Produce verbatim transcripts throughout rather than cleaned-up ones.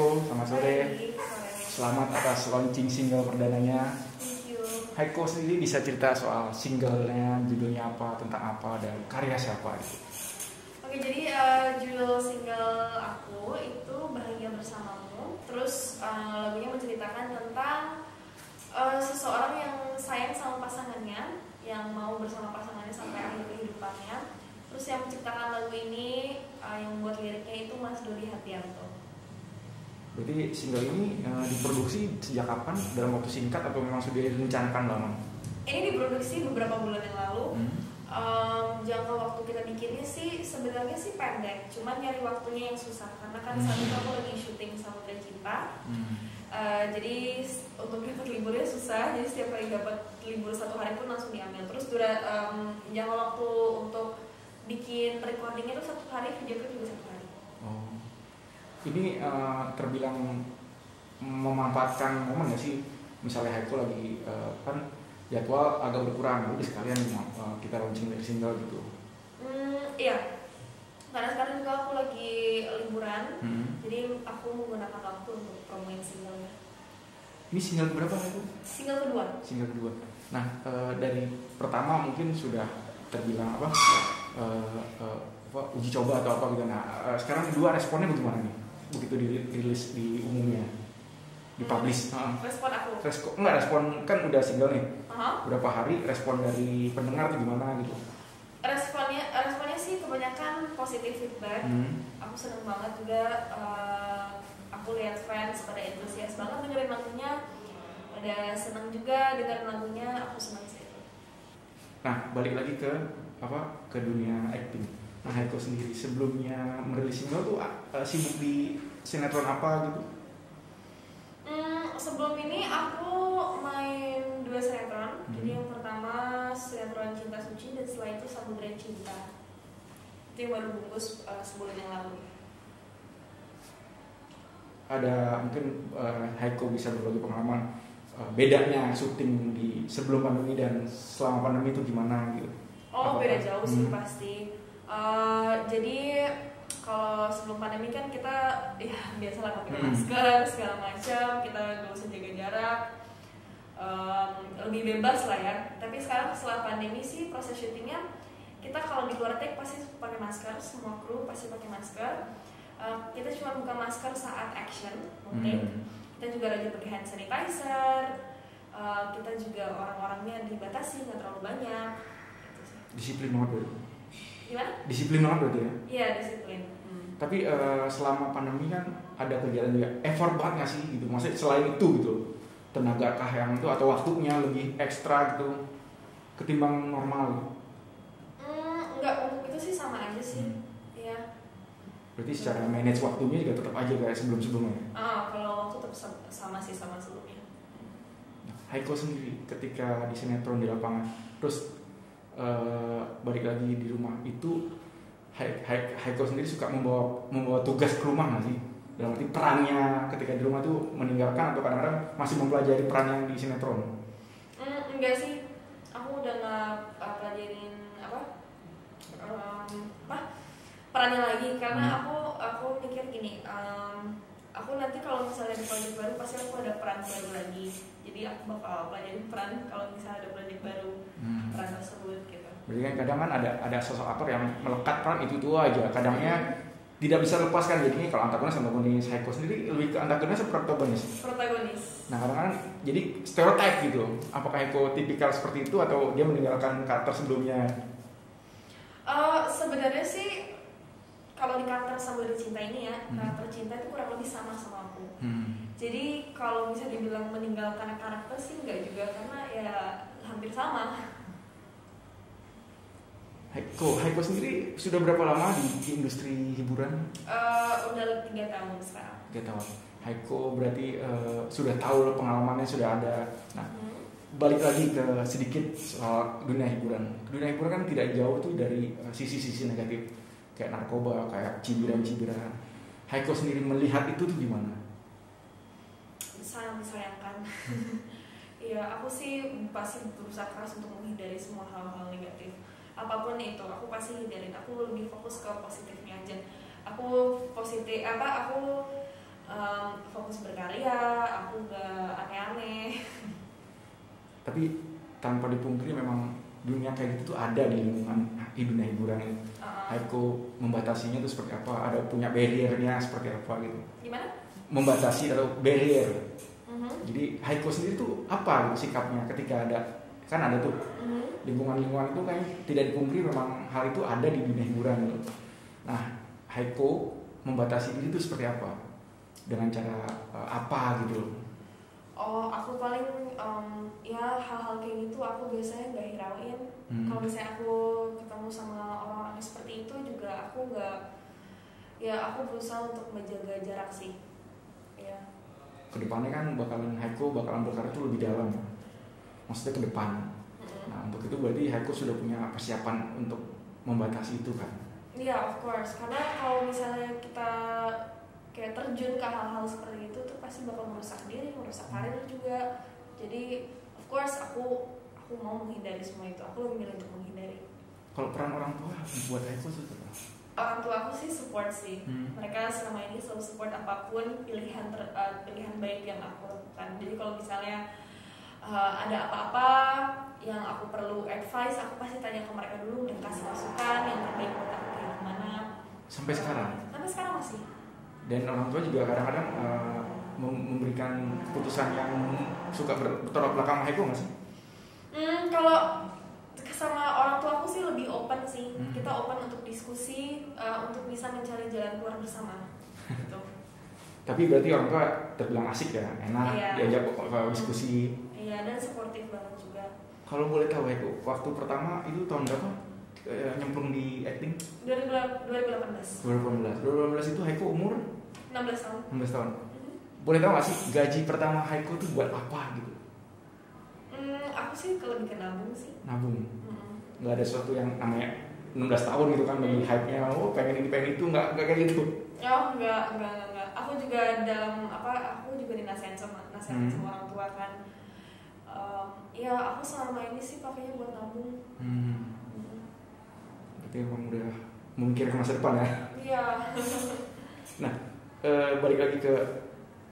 Haico, selamat sore. Selamat atas launching single perdananya. Haico sendiri bisa cerita soal singlenya, judulnya apa, tentang apa, dan karya siapa itu? Oke, jadi uh, judul single aku itu Bahagia Bersamamu. Terus uh, lagunya menceritakan tentang uh, seseorang yang sayang sama pasangannya, yang mau bersama pasangannya sampai akhir kehidupannya. Terus yang menciptakan lagu ini, uh, yang membuat liriknya itu Mas Dori Hatianto. Berarti single ini uh, diproduksi sejak kapan? Dalam waktu singkat atau memang sudah direncanakan lama? Ini diproduksi beberapa bulan yang lalu. Hmm. um, Jangka waktu kita bikinnya sih sebenarnya sih pendek, cuman nyari waktunya yang susah. Karena kan hmm. saat itu aku lagi syuting Samudra Cinta. hmm. Uh, jadi untuk dapat liburnya susah, jadi setiap kali dapat libur satu hari pun langsung diambil. Terus dura, um, jangka waktu untuk bikin recordingnya itu satu hari, video itu juga satu hari. Oh. Ini uh, terbilang memanfaatkan momen ya sih, misalnya Haico lagi uh, kan jadwal agak berkurang, udah sekalian uh, kita launching dari single gitu. Hmm, iya. Karena sekarang juga aku lagi liburan, hmm. jadi aku menggunakan waktu untuk promoin singlenya. Ini single berapa itu? Single kedua. Single kedua. Nah, e, dari pertama mungkin sudah terbilang apa, e, e, apa uji coba atau apa gitu. Nah, e, sekarang kedua responnya bagaimana nih? Begitu dirilis di umumnya, dipublish. Hmm. Uh. Respon aku? Resko, enggak, respon kan udah single nih. Uh-huh. Berapa hari respon dari pendengar tuh gimana gitu? Responnya, responnya sih kebanyakan positif feedback. hmm. Aku seneng banget juga, uh, aku lihat fans pada antusias banget dengerin lagunya, pada seneng juga dengerin lagunya, aku seneng sih. Nah, balik lagi ke apa, ke dunia acting. Nah, Haico sendiri sebelumnya merilis single tuh uh, sibuk di sinetron apa gitu? Hmm, sebelum ini aku main dua sinetron. hmm. Jadi yang pertama sinetron Cinta Suci, dan setelah itu Samudra Cinta. Itu yang baru bungkus uh, sebulan yang lalu. Ada mungkin uh, Haico bisa berbagi pengalaman uh, bedanya syuting di sebelum pandemi dan selama pandemi itu gimana gitu? Oh, apa-apa? Beda jauh sih. hmm. Pasti. Uh, jadi kalau sebelum pandemi kan kita ya biasalah pakai hmm. masker segala macam, kita nggak usah jaga jarak. Um, lebih bebas lah ya. Tapi sekarang setelah pandemi sih proses syutingnya kita kalau di luar take pasti pakai masker, semua kru pasti pakai masker. Uh, kita cuma buka masker saat action mungkin. Hmm. Kita juga rajin pakai hand sanitizer. Uh, kita juga orang-orangnya dibatasi, nggak terlalu banyak. Gitu sih. Disiplin banget. Gimana? Disiplin banget berarti ya? Iya, disiplin. Hmm. Tapi uh, selama pandemi kan ada kegiatan juga, effort banget nggak sih gitu? Maksudnya selain itu gitu, tenaga kah yang itu atau waktunya lebih ekstra gitu ketimbang normal? Hmm, enggak, untuk itu sih sama aja sih. Hmm. Ya. Berarti secara manage waktunya juga tetap aja kayak sebelum-sebelumnya? Ah, kalau waktu tetap sama sih sama sebelumnya. Nah, Haico sendiri ketika di sinetron di lapangan, terus uh, balik lagi di rumah itu, Haico sendiri suka membawa membawa tugas ke rumah nggak sih? Dalam arti perannya ketika di rumah tuh meninggalkan atau kadang-kadang masih mempelajari peran yang di sinetron? Mm, enggak sih, aku udah nggak uh, pelajarin apa, um, apa perannya lagi, karena hmm. aku aku mikir gini, um, aku nanti kalau misalnya ada project baru pasti aku ada peran baru lagi, jadi aku bakal pelajarin peran kalau misalnya ada project baru hmm. peran tersebut gitu. Berarti kan kadang kan ada ada sosok aktor yang melekat peran itu itu aja, kadangnya hmm. tidak bisa lepaskan. Jadinya kalau antagonis antagonis Haico sendiri lebih ke antagonis atau protagonis? Protagonis. Nah, kadang-kadang jadi stereotip gitu. Apakah Haico tipikal seperti itu atau dia meninggalkan karakter sebelumnya? Uh, sebenarnya sih kalau di karakter Samudra Cinta ini ya, hmm. karakter cinta itu kurang lebih sama sama aku. Hmm. Jadi kalau bisa dibilang meninggalkan karakter sih enggak juga, karena ya hampir sama. Haico, Haico sendiri sudah berapa lama di industri hiburan? Uh, udah tiga tahun sekarang. Tiga tahun. Haico berarti uh, sudah tahu pengalamannya sudah ada. Nah, hmm. balik lagi ke sedikit soal dunia hiburan. Dunia hiburan kan tidak jauh tuh dari sisi-sisi uh, negatif, kayak narkoba, kayak cibiran-cibiran. Haico sendiri melihat itu tuh gimana? Sangat disayangkan. Ya, aku sih pasti berusaha keras untuk menghindari semua hal-hal negatif. Apapun itu, aku pasti hindarin. Aku lebih fokus ke positifnya aja. Aku positif apa? Aku um, fokus berkarya, aku nggak aneh-aneh. Tapi tanpa dipungkiri memang dunia kayak gitu tuh ada di lingkungan di dunia hiburan ini. Uh-huh. Haico membatasinya tuh seperti apa? Ada punya barriernya seperti apa gitu? Gimana? Membatasi atau barrier. Uh-huh. Jadi Haico sendiri tuh apa gitu, sikapnya ketika ada, kan ada tuh uh-huh. lingkungan-lingkungan itu kayak tidak dipungkiri memang hal itu ada di dunia hiburan gitu. Nah, Haico membatasi diri itu seperti apa? Dengan cara uh, apa gitu? Oh, aku paling um, ya hal-hal kayak gitu aku biasanya nggak hirauin. Hmm. Kalau misalnya aku ketemu sama orang-orang seperti itu juga aku nggak, ya aku berusaha untuk menjaga jarak sih. Ya. Kedepannya kan bakalan Haico bakalan berkarya tuh lebih dalam. Maksudnya ke depan. Hmm. Nah untuk itu berarti Haico sudah punya persiapan untuk membatasi itu kan? Iya, yeah, of course. Karena kalau misalnya kita kayak terjun ke hal-hal seperti itu tuh pasti bakal merusak diri, merusak karir juga. Jadi of course aku aku mau menghindari semua itu. Aku lebih milih untuk menghindari. Kalau peran orang tua buat aku seperti orang tua aku sih support sih. Hmm. Mereka selama ini selalu support apapun pilihan ter, uh, pilihan baik yang aku lakukan. Jadi kalau misalnya uh, ada apa-apa yang aku perlu advice, aku pasti tanya ke mereka dulu dan kasih masukan yang terbaik buat aku kayak gimana. Sampai sekarang? Sampai sekarang masih. Dan orang tua juga kadang-kadang uh, memberikan keputusan yang suka bertolak belakang Haico nggak sih? Hmm, kalau sama orang tua aku sih lebih open sih. Hmm. Kita open untuk diskusi, uh, untuk bisa mencari jalan keluar bersama. Gitu. Tapi berarti orang tua terbilang asik ya, enak yeah. diajak diskusi. Iya yeah, dan supportive banget juga. Kalau boleh tahu Haico, waktu pertama itu tahun berapa? Uh, nyemplung di acting? dua ribu delapan belas. dua ribu delapan belas itu Haico umur? enam belas tahun. enam belas tahun. Mm-hmm. Boleh tahu nggak sih gaji pertama Haico itu buat apa gitu? Mm, aku sih lebih ke nabung sih. Nabung. Mm-hmm. Nggak ada sesuatu yang namanya enam belas tahun gitu kan bagi hype-nya, oh pengen ini pengen itu nggak nggak kayak gitu. Oh nggak nggak nggak. Aku juga dalam apa? Aku juga dinasihatin sama nasihatin mm-hmm. sama orang tua kan. Um, ya aku selama ini sih pakainya buat nabung. Mm-hmm. Berarti emang udah memikirkan masa depan ya? Iya. Nah, e, balik lagi ke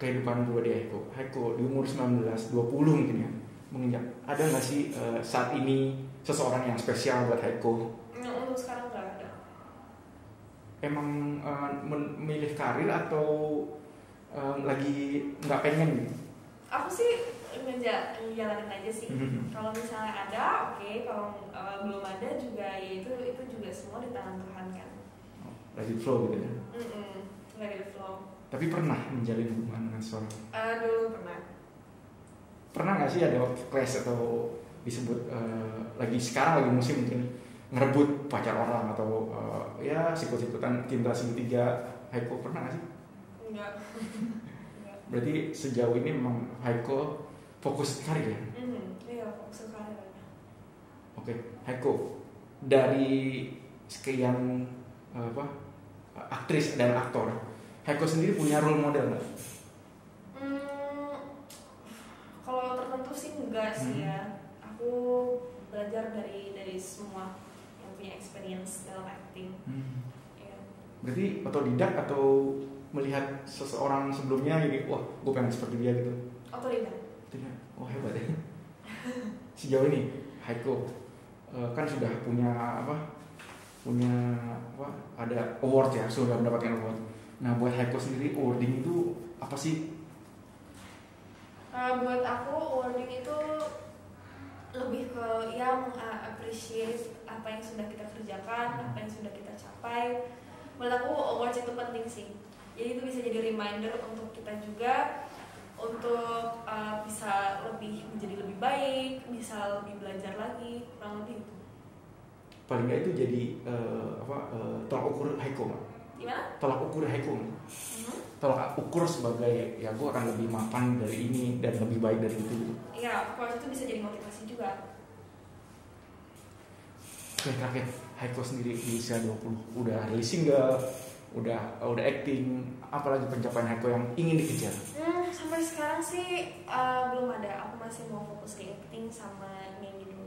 kehidupan gue di Haico. Haico di umur sembilan belas dua puluh mungkin ya, menginjak. Ada nggak sih e, saat ini seseorang yang spesial buat Haico? Nah, untuk sekarang nggak ada. Emang e, memilih karir atau e, lagi nggak pengen? Aku sih ngejalanin aja sih. Mm-hmm. Kalau misalnya ada, oke. Okay. Kalau uh, belum ada juga, ya itu itu juga semua di tangan Tuhan kan. Oh, lagi flow gitu ya. Mm-mm, lagi flow. Tapi pernah menjalin hubungan dengan seorang? Uh, dulu pernah. Pernah nggak sih ada waktu clash atau disebut uh, lagi sekarang lagi musim mungkin ngerebut pacar orang atau uh, ya sikut-sikutan cinta segitiga tiga Haico pernah nggak sih? Enggak. Berarti sejauh ini memang Haico fokus karir ya? Mm-hmm. Iya, fokus karir. Oke, okay. Haico, dari sekian apa aktris dan aktor, Haico sendiri punya role model nggak? Mm, kalau tertentu sih enggak sih mm-hmm. ya. Aku belajar dari dari semua yang punya experience dalam acting. Mm. Yeah. Berarti otodidak atau melihat seseorang sebelumnya jadi wah gue pengen seperti dia gitu? Otodidak. Oh hebat ya. Sejauh ini Haico uh, kan sudah punya apa? Punya apa? Ada award ya, sudah mendapatkan award. Nah buat Haico sendiri awarding itu apa sih? Uh, buat aku awarding itu lebih ke ya meng-appreciate apa yang sudah kita kerjakan, apa yang sudah kita capai. Buat aku awards itu penting sih. Jadi itu bisa jadi reminder untuk kita juga. Untuk uh, bisa lebih menjadi lebih baik, bisa lebih belajar lagi, kurang lebih itu. Paling nggak itu jadi uh, apa uh, tolak ukur Haico nggak? Gimana? Tolak ukur Haico nggak? Mm-hmm. Tolak ukur sebagai ya gue akan lebih mapan dari ini dan lebih baik dari itu. Iya, kalau itu bisa jadi motivasi juga. Oke, terakhir Haico sendiri di usia dua puluh udah rilis single, udah udah acting, apalagi pencapaian Haico yang ingin dikejar? Hmm, sampai sekarang sih uh, belum ada. Aku masih mau fokus di acting sama nyanyi dulu.